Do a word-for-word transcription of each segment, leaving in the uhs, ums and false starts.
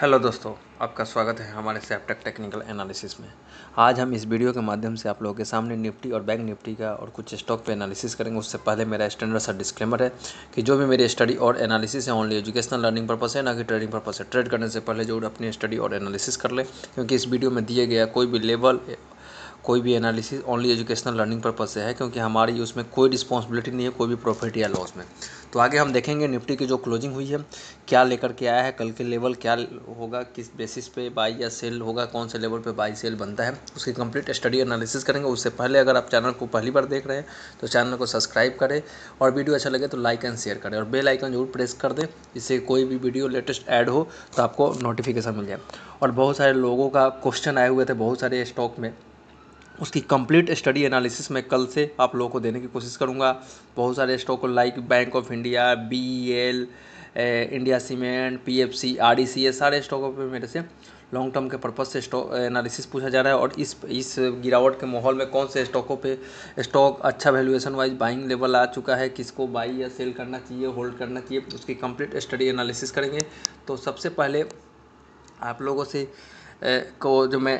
Hello दोस्तों, आपका स्वागत है हमारे सेप्टेक टेक्निकल एनालिसिस में। आज हम इस वीडियो के माध्यम से आप लोगों के सामने निफ्टी और बैंक निफ्टी का और कुछ स्टॉक पे एनालिसिस करेंगे। उससे पहले मेरा स्टैंडर्ड सा डिस्क्लेमर है कि जो भी मेरी स्टडी और एनालिसिस है ओनली एजुकेशनल लर्निंग पर्पस है, ना कि ट्रेडिंग पर्पस है। ट्रेड करने से पहले जो अपनी स्टडी और एनालिसिस कर लें, क्योंकि इस वीडियो में दिए गया कोई भी लेवल कोई भी analysis only educational learning purpose से है, क्योंकि हमारी उसमें कोई रिस्पॉन्सिबिलिटी नहीं है कोई भी प्रॉफिट या लॉस में। तो आगे हम देखेंगे निफ्टी की जो क्लोजिंग हुई है क्या लेकर के आया है, कल के लेवल क्या होगा, किस बेसिस पे बाई या सेल होगा, कौन से लेवल पे बाई सेल बनता है, उसकी कंप्लीट स्टडी एनालिसिस करेंगे। उससे पहले अगर आप चैनल को पहली बार देख रहे हैं तो चैनल को सब्सक्राइब करें और वीडियो अच्छा लगे तो लाइक एंड शेयर करें और बेल आइकन जरूर प्रेस कर दें, इससे कोई भी वीडियो लेटेस्ट ऐड हो तो आपको नोटिफिकेशन मिल जाए। और बहुत सारे लोगों का क्वेश्चन आए हुए थे बहुत सारे स्टॉक में, उसकी कंप्लीट स्टडी एनालिसिस मैं कल से आप लोगों को देने की कोशिश करूंगा। बहुत सारे stock like bank of India, B E L, India Cement, P F C, R D C, ये सारे स्टॉकों पे मेरे से लॉन्ग टर्म के पर्पस से स्टॉक एनालिसिस पूछा जा रहा है और इस इस गिरावट के माहौल में कौन से स्टॉकों पे स्टॉक अच्छा वैल्यूएशन वाइज बाइंग लेवल आ चुका है, किसको बाई या सेल करना चाहिए, होल्ड करना चाहिए, उसकी कंप्लीट स्टडी एनालिसिस करेंगे। तो सबसे पहले आप लोगों से को जो मैं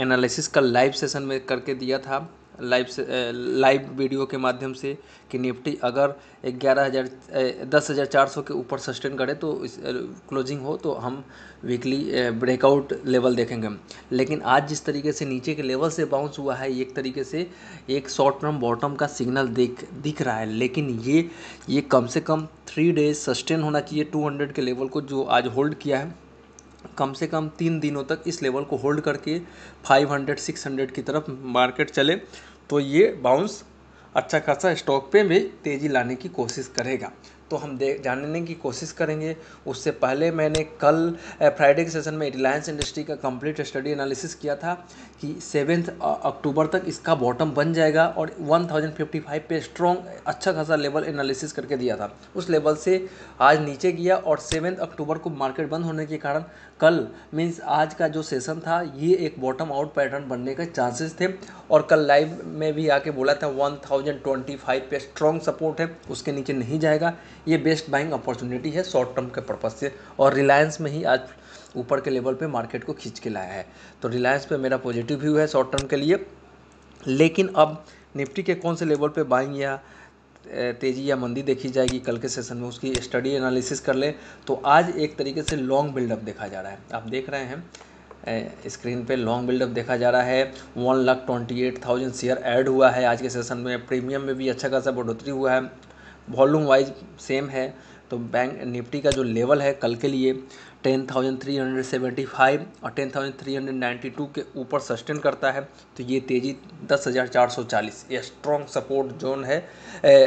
एनालिसिस कल लाइव सेशन में करके दिया था लाइव से लाइव वीडियो के माध्यम से कि निफ्टी अगर ग्यारह हज़ार दस हज़ार चार सौ के ऊपर सस्टेन करे तो इस क्लोजिंग हो तो हम वीकली ब्रेकआउट लेवल देखेंगे। लेकिन आज जिस तरीके से नीचे के लेवल से बाउंस हुआ है, एक तरीके से एक शॉर्ट टर्म बॉटम का सिग्नल दिख दिख रहा है, लेकिन ये ये कम से कम थ्री डेज सस्टेन होना चाहिए। टू हंड्रेड के लेवल को जो आज होल्ड किया है, कम से कम तीन दिनों तक इस लेवल को होल्ड करके पाँच सौ, छह सौ की तरफ मार्केट चले तो ये बाउंस अच्छा खासा स्टॉक पे भी तेज़ी लाने की कोशिश करेगा। तो हम देख जानने की कोशिश करेंगे। उससे पहले मैंने कल फ्राइडे के सेशन में रिलायंस इंडस्ट्री का कंप्लीट स्टडी एनालिसिस किया था कि सेवेंथ अक्टूबर तक इसका बॉटम बन जाएगा और वन थाउजेंड फिफ्टी फाइव पे स्ट्रॉन्ग अच्छा खासा लेवल एनालिसिस करके दिया था। उस लेवल से आज नीचे गया और सेवेंथ अक्टूबर को मार्केट बंद होने के कारण कल मीन्स आज का जो सेशन था ये एक बॉटम आउट पैटर्न बनने के चांसेस थे। और कल लाइव में भी आके बोला था वन थाउजेंड ट्वेंटी फाइव पे स्ट्रॉन्ग सपोर्ट है, उसके नीचे नहीं जाएगा। ये बेस्ट बाइंग अपॉर्चुनिटी है शॉर्ट टर्म के पर्पस से और रिलायंस में ही आज ऊपर के लेवल पे मार्केट को खींच के लाया है। तो रिलायंस पे मेरा पॉजिटिव व्यू है शॉर्ट टर्म के लिए। लेकिन अब निफ्टी के कौन से लेवल पे बाइंग या तेज़ी या मंदी देखी जाएगी कल के सेशन में उसकी स्टडी एनालिसिस कर ले। तो आज एक तरीके से लॉन्ग बिल्डअप देखा जा रहा है, आप देख रहे हैं स्क्रीन पे लॉन्ग बिल्डअप देखा जा रहा है। One lakh twenty eight thousand share add हुआ है आज के सेशन में, प्रीमियम में भी अच्छा खासा बढ़ोतरी हुआ है, वॉल्यूम वाइज सेम है। तो बैंक निफ्टी का जो लेवल है कल के लिए ten thousand three hundred seventy five और ten thousand three hundred ninety two के ऊपर सस्टेन करता है तो ये तेज़ी दस हज़ार चार सौ चालीस ये स्ट्रॉन्ग सपोर्ट जोन है,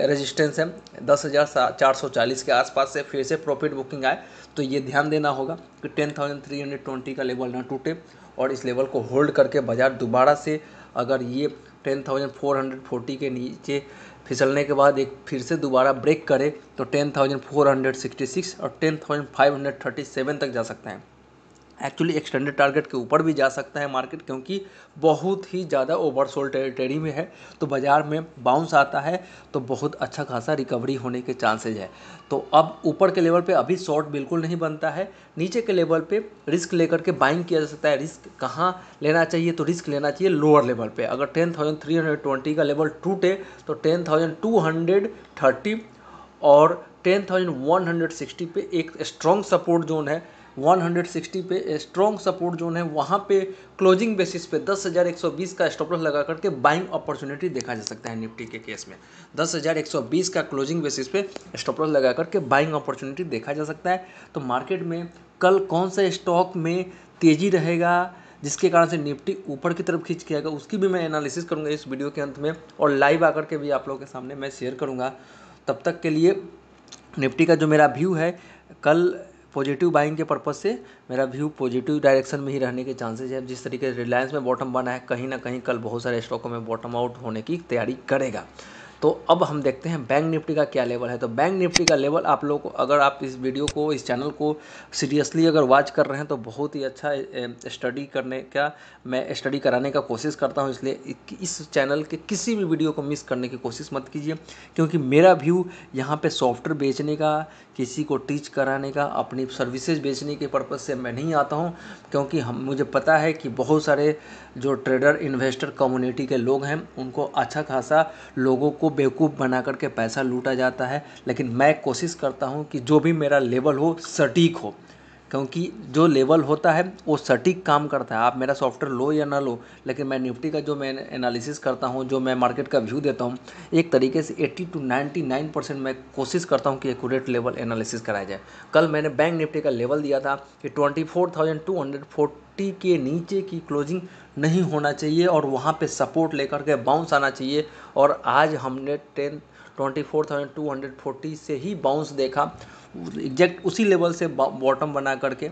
रेजिस्टेंस है दस हज़ार चार सौ चालीस के आसपास से फिर से प्रॉफिट बुकिंग आए तो ये ध्यान देना होगा कि ten thousand three hundred twenty का लेवल ना टूटे और इस लेवल को होल्ड करके बाजार दोबारा से अगर ये ten thousand four hundred forty के नीचे फिसलने के बाद एक फिर से दोबारा ब्रेक करे तो ten thousand four hundred sixty six और ten thousand five hundred thirty seven तक जा सकता है। एक्चुअली एक्सटेंडेड टारगेट के ऊपर भी जा सकता है मार्केट, क्योंकि बहुत ही ज़्यादा ओवरसोल्ड टेरिटरी में है तो बाज़ार में बाउंस आता है तो बहुत अच्छा खासा रिकवरी होने के चांसेज है। तो अब ऊपर के लेवल पे अभी शॉर्ट बिल्कुल नहीं बनता है, नीचे के लेवल पे रिस्क लेकर के बाइंग किया जा सकता है। रिस्क कहाँ लेना चाहिए तो रिस्क लेना चाहिए लोअर लेवल पे। अगर ten thousand three hundred twenty का लेवल टूटे तो ten thousand two hundred thirty और ten thousand one hundred sixty पे एक स्ट्रॉन्ग सपोर्ट जोन है, वन हंड्रेड सिक्सटी पे स्ट्रॉन्ग सपोर्ट जोन है, वहाँ पे क्लोजिंग बेसिस पे दस हज़ार एक सौ बीस का स्टॉप लॉस लगा करके बाइंग अपॉर्चुनिटी देखा जा सकता है। निफ्टी के केस में दस हज़ार एक सौ बीस का क्लोजिंग बेसिस पे स्टॉप लॉस लगा करके बाइंग अपॉर्चुनिटी देखा जा सकता है। तो मार्केट में कल कौन सा स्टॉक में तेज़ी रहेगा जिसके कारण से निफ्टी ऊपर की तरफ खींच के आएगा उसकी भी मैं एनालिसिस करूँगा इस वीडियो के अंत में और लाइव आकर के भी आप लोगों के सामने मैं शेयर करूँगा। तब तक के लिए निफ्टी का जो मेरा व्यू है कल पॉजिटिव बाइंग के पर्पस से मेरा व्यू पॉजिटिव डायरेक्शन में ही रहने के चांसेस है। जिस तरीके से रिलायंस में बॉटम बना है, कहीं ना कहीं कल बहुत सारे स्टॉकों में बॉटम आउट होने की तैयारी करेगा। तो अब हम देखते हैं बैंक निफ्टी का क्या लेवल है। तो बैंक निफ्टी का लेवल आप लोगों को, अगर आप इस वीडियो को, इस चैनल को सीरियसली अगर वॉच कर रहे हैं तो बहुत ही अच्छा स्टडी करने का, मैं स्टडी कराने का कोशिश करता हूं, इसलिए इस चैनल के किसी भी वीडियो को मिस करने की कोशिश मत कीजिए, क्योंकि मेरा व्यू यहाँ पर सॉफ्टवेयर बेचने का, किसी को टीच कराने का, अपनी सर्विसेज बेचने के पर्पज़ से मैं नहीं आता हूँ, क्योंकि हम मुझे पता है कि बहुत सारे जो ट्रेडर इन्वेस्टर कम्युनिटी के लोग हैं उनको अच्छा खासा लोगों को बेवकूफ़ बना करके पैसा लूटा जाता है। लेकिन मैं कोशिश करता हूं कि जो भी मेरा लेवल हो सटीक हो, क्योंकि जो लेवल होता है वो सटीक काम करता है। आप मेरा सॉफ्टवेयर लो या ना लो, लेकिन मैं निफ्टी का जो मैं एनालिसिस करता हूं, जो मैं मार्केट का व्यू देता हूं, एक तरीके से अस्सी टू निन्यानवे परसेंट मैं कोशिश करता हूं कि एक्यूरेट लेवल एनालिसिस कराया जाए। कल मैंने बैंक निफ्टी का लेवल दिया था कि चौबीस हज़ार दो सौ चालीस के नीचे की क्लोजिंग नहीं होना चाहिए और वहाँ पर सपोर्ट लेकर के बाउंस आना चाहिए, और आज हमने ten twenty four thousand two hundred forty से ही बाउंस देखा, एग्जैक्ट उसी लेवल से बॉटम बना करके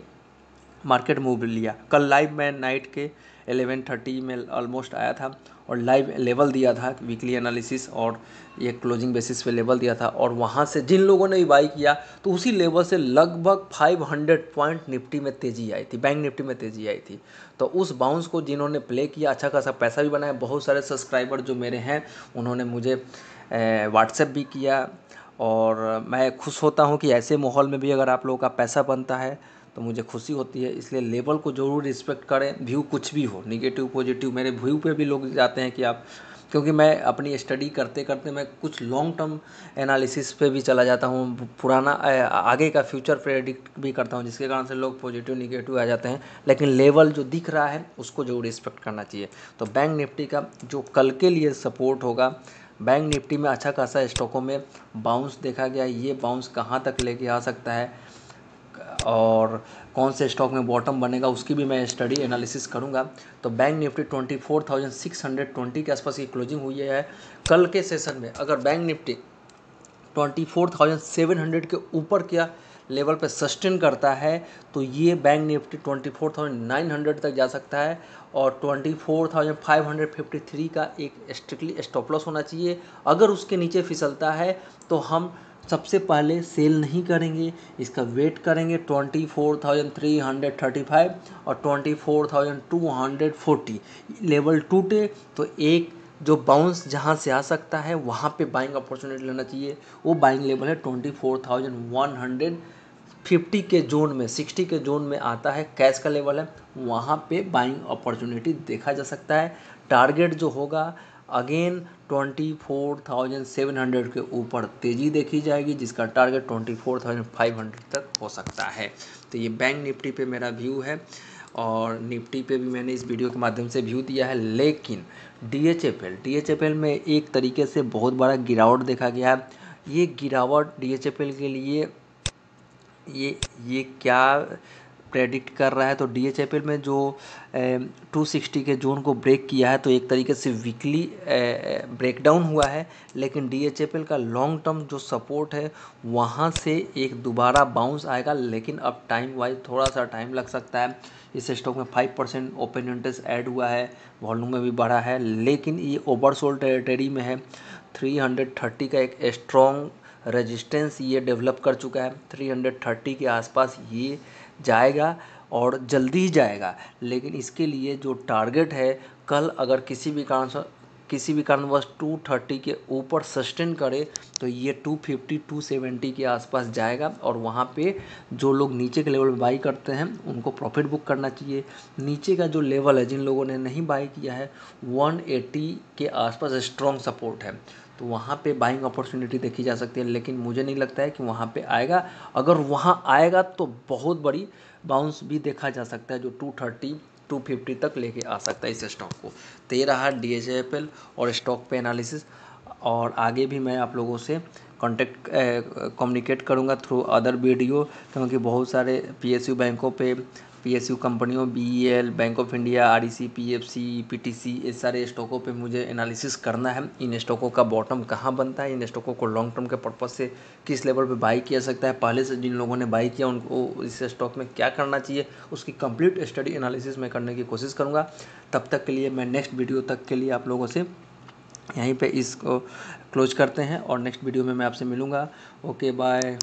मार्केट मूव लिया। कल लाइव मैं नाइट के ग्यारह तीस में ऑलमोस्ट आया था और लाइव लेवल दिया था वीकली एनालिसिस, और ये क्लोजिंग बेसिस पे लेवल दिया था, और वहाँ से जिन लोगों ने बाई किया तो उसी लेवल से लगभग पाँच सौ पॉइंट निफ्टी में तेज़ी आई थी, बैंक निफ्टी में तेज़ी आई थी। तो उस बाउंस को जिन्होंने प्ले किया, अच्छा खासा पैसा भी बनाया। बहुत सारे सब्सक्राइबर जो मेरे हैं उन्होंने मुझे व्हाट्सएप भी किया, और मैं खुश होता हूं कि ऐसे माहौल में भी अगर आप लोगों का पैसा बनता है तो मुझे खुशी होती है। इसलिए लेवल को ज़रूर रिस्पेक्ट करें, व्यू कुछ भी हो, निगेटिव पॉजिटिव, मेरे व्यू पे भी लोग जाते हैं कि आप, क्योंकि मैं अपनी स्टडी करते करते मैं कुछ लॉन्ग टर्म एनालिसिस पे भी चला जाता हूँ, पुराना आगे का फ्यूचर प्रेडिक्ट भी करता हूँ, जिसके कारण से लोग पॉजिटिव निगेटिव आ जाते हैं। लेकिन लेवल जो दिख रहा है उसको जरूर रिस्पेक्ट करना चाहिए। तो बैंक निफ्टी का जो कल के लिए सपोर्ट होगा, बैंक निफ्टी में अच्छा खासा स्टॉकों में बाउंस देखा गया, ये बाउंस कहाँ तक लेके आ सकता है और कौन से स्टॉक में बॉटम बनेगा उसकी भी मैं स्टडी एनालिसिस करूँगा। तो बैंक निफ्टी चौबीस हज़ार छह सौ बीस के आसपास की क्लोजिंग हुई है कल के सेशन में। अगर बैंक निफ्टी चौबीस हज़ार सात सौ के ऊपर किया लेवल पे सस्टेन करता है तो ये बैंक निफ्टी चौबीस हज़ार नौ सौ तक जा सकता है, और चौबीस हज़ार पाँच सौ तिरेपन का एक स्ट्रिक्टली स्टॉप लॉस होना चाहिए। अगर उसके नीचे फिसलता है तो हम सबसे पहले सेल नहीं करेंगे, इसका वेट करेंगे चौबीस हज़ार तीन सौ पैंतीस और चौबीस हज़ार दो सौ चालीस लेवल टूटे तो एक जो बाउंस जहां से आ सकता है वहां पे बाइंग अपॉर्चुनिटी लेना चाहिए। वो बाइंग लेवल है चौबीस हज़ार एक सौ पचास के जोन में, साठ के जोन में आता है, कैश का लेवल है, वहां पे बाइंग अपॉर्चुनिटी देखा जा सकता है। टारगेट जो होगा अगेन चौबीस हज़ार सात सौ के ऊपर तेज़ी देखी जाएगी, जिसका टारगेट चौबीस हज़ार पाँच सौ तक हो सकता है। तो ये बैंक निफ्टी पे मेरा व्यू है, और निफ्टी पे भी मैंने इस वीडियो के माध्यम से व्यू दिया है। लेकिन डीएचएफएल डीएचएफएल में एक तरीके से बहुत बड़ा गिरावट देखा गया है। ये गिरावट डीएचएफएल के लिए ये ये क्या प्रेडिक्ट कर रहा है? तो डीएचएफएल में जो दो सौ साठ के जोन को ब्रेक किया है तो एक तरीके से वीकली ब्रेकडाउन हुआ है, लेकिन डीएचएफएल का लॉन्ग टर्म जो सपोर्ट है वहां से एक दोबारा बाउंस आएगा, लेकिन अब टाइम वाइज थोड़ा सा टाइम लग सकता है। इस स्टॉक में five percent open interest add हुआ है, वॉल्यूम में भी बढ़ा है, लेकिन ये ओवरसोल्ड टेरिटरी में है। तीन सौ तीस का एक स्ट्रॉन्ग रेजिस्टेंस ये डेवलप कर चुका है, तीन सौ तीस के आसपास ये जाएगा और जल्दी ही जाएगा। लेकिन इसके लिए जो टारगेट है, कल अगर किसी भी कारण किसी भी कारणवश दो सौ तीस के ऊपर सस्टेन करे तो ये दो सौ पचास दो सौ सत्तर के आसपास जाएगा, और वहाँ पे जो लोग नीचे के लेवल में बाई करते हैं उनको प्रॉफिट बुक करना चाहिए। नीचे का जो लेवल है, जिन लोगों ने नहीं बाई किया है, एक सौ अस्सी के आसपास स्ट्रॉन्ग सपोर्ट है, तो वहाँ पे बाइंग अपॉर्चुनिटी देखी जा सकती है। लेकिन मुझे नहीं लगता है कि वहाँ पे आएगा। अगर वहाँ आएगा तो बहुत बड़ी बाउंस भी देखा जा सकता है, जो दो सौ तीस दो सौ पचास तक लेके आ सकता है इस स्टॉक को। तो ये रहा डीएचएफएल और स्टॉक पे एनालिसिस, और आगे भी मैं आप लोगों से कॉन्टेक्ट कम्युनिकेट करूँगा थ्रू अदर वीडियो, क्योंकि बहुत सारे पी एस यू बैंकों पर, पी एस यू कंपनियों, B L, Bank of India, R E C, P F C, P T C, इस सारे स्टॉकों पे मुझे एनालिसिस करना है। इन स्टॉकों का बॉटम कहाँ बनता है, इन स्टॉकों को लॉन्ग टर्म के पर्पज़ से किस लेवल पे बाई किया सकता है, पहले से जिन लोगों ने बाई किया उनको इस स्टॉक में क्या करना चाहिए, उसकी कंप्लीट स्टडी एनालिसिस मैं करने की कोशिश करूँगा। तब तक के लिए, मैं नेक्स्ट वीडियो तक के लिए आप लोगों से यहीं पे इसको क्लोज करते हैं और नेक्स्ट वीडियो में मैं आपसे मिलूँगा। Okay bye.